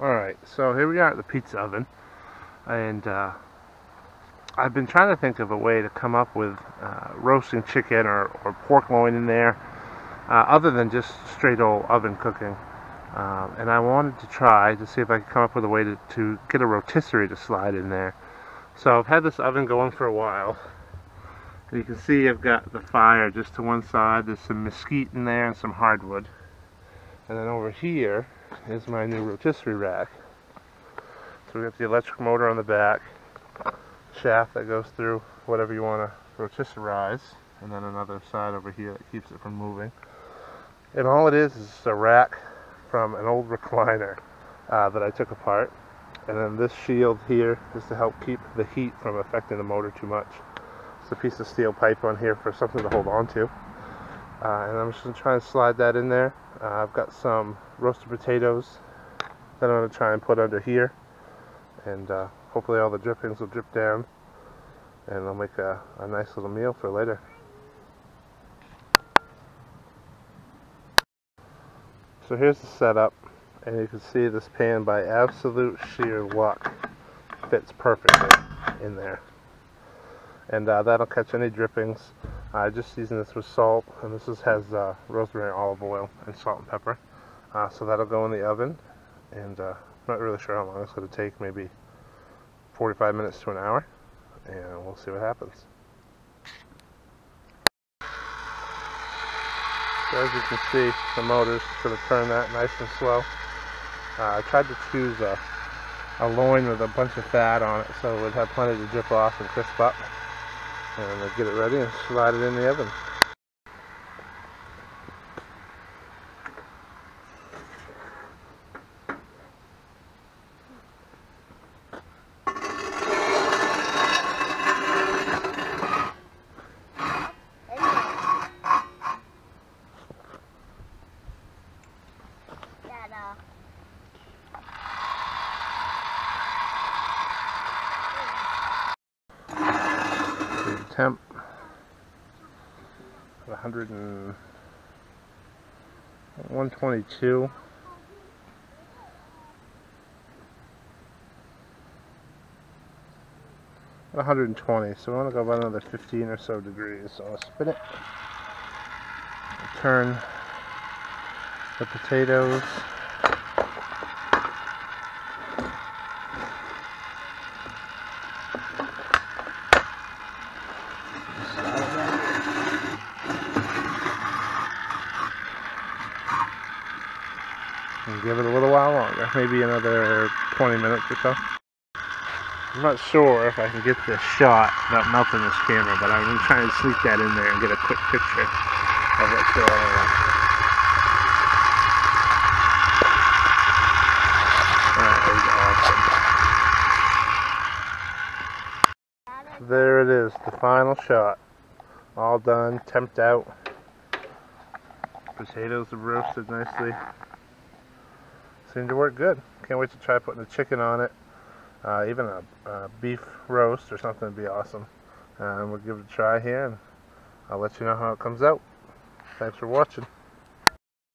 Alright, so here we are at the pizza oven, and I've been trying to think of a way to come up with roasting chicken or pork loin in there, other than just straight old oven cooking. And I wanted to try to see if I could come up with a way to get a rotisserie to slide in there. So I've had this oven going for a while, and you can see I've got the fire just to one side. There's some mesquite in there and some hardwood. And then over here is my new rotisserie rack. So we got the electric motor on the back, shaft that goes through whatever you want to rotisserize, and then another side over here that keeps it from moving. And all it is a rack from an old recliner that I took apart. And then this shield here is to help keep the heat from affecting the motor too much. It's a piece of steel pipe on here for something to hold on to. And I'm just going to try and slide that in there. I've got some roasted potatoes that I'm going to try and put under here, and hopefully all the drippings will drip down and I'll make a nice little meal for later. So here's the setup, and you can see this pan, by absolute sheer luck, fits perfectly in there, and that'll catch any drippings. I just seasoned this with salt, and this has rosemary, olive oil, and salt and pepper. So that'll go in the oven, and I'm not really sure how long it's going to take, maybe 45 minutes to an hour, and we'll see what happens. So as you can see, the motor's going to turn that nice and slow. I tried to choose a loin with a bunch of fat on it, so it would have plenty to drip off and crisp up. And I'll get it ready and slide it in the oven. Temp 122, at 120, so we want to go about another 15 or so degrees. So I'll spin it, I'll turn the potatoes, and give it a little while longer, maybe another 20 minutes or so. I'm not sure if I can get this shot without melting this camera, but I'm going to try and sneak that in there and get a quick picture of what's going on. That is awesome. There it is, the final shot. All done, temped out. Potatoes are roasted nicely. Seemed to work good. Can't wait to try putting the chicken on it. Even a beef roast or something would be awesome. And we'll give it a try here, and I'll let you know how it comes out. Thanks for watching.